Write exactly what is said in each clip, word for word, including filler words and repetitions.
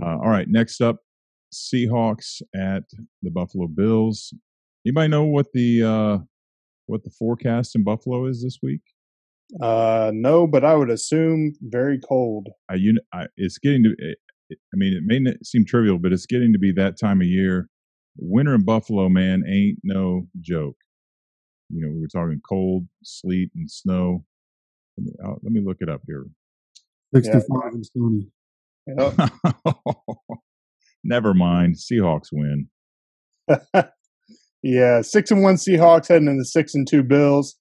Uh, all right, next up, Seahawks at the Buffalo Bills. Anybody know what the uh, what the forecast in Buffalo is this week? Uh, no, but I would assume very cold. I, you, I, it's getting to. It, it, I mean, it may not seem trivial, but it's getting to be that time of year. Winter in Buffalo, man, ain't no joke. You know, we were talking cold, sleet, and snow. Let me, I'll, let me look it up here. sixty-five yeah. and sunny. Yep. Never mind. Seahawks win. Yeah, six and one Seahawks heading into six and two Bills.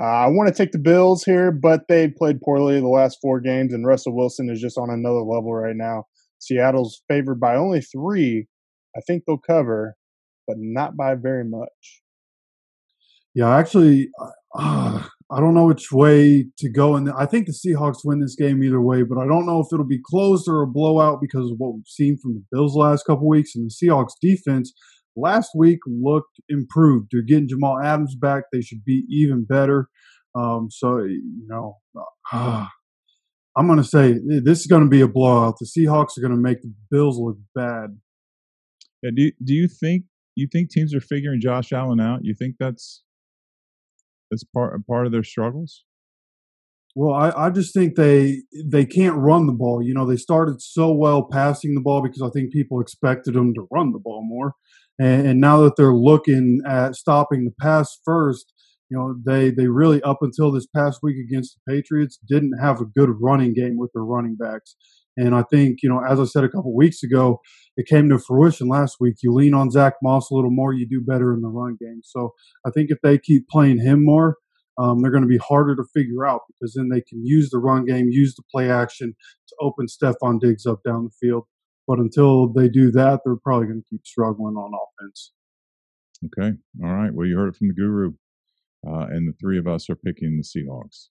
Uh, I want to take the Bills here, but they played poorly the last four games, and Russell Wilson is just on another level right now. Seattle's favored by only three. I think they'll cover, but not by very much. Yeah, actually, uh, I don't know which way to go. And I think the Seahawks win this game either way, but I don't know if it'll be close or a blowout because of what we've seen from the Bills the last couple weeks. And the Seahawks defense last week looked improved. They're getting Jamal Adams back. They should be even better. Um, so, you know, uh, I'm going to say this is going to be a blowout. The Seahawks are going to make the Bills look bad. Yeah, do, do you think you think teams are figuring Josh Allen out? You think that's That's part part of their struggles? Well, I, I just think they they can't run the ball. You know, they started so well passing the ball because I think people expected them to run the ball more. And, and now that they're looking at stopping the pass first, you know, they, they really, up until this past week against the Patriots, didn't have a good running game with their running backs. And I think, you know, as I said a couple weeks ago, it came to fruition last week. You lean on Zach Moss a little more, you do better in the run game. So I think if they keep playing him more, um, they're going to be harder to figure out because then they can use the run game, use the play action to open Stephon Diggs up down the field. But until they do that, they're probably going to keep struggling on offense. Okay. All right. Well, you heard it from the guru. Uh, and the three of us are picking the Seahawks.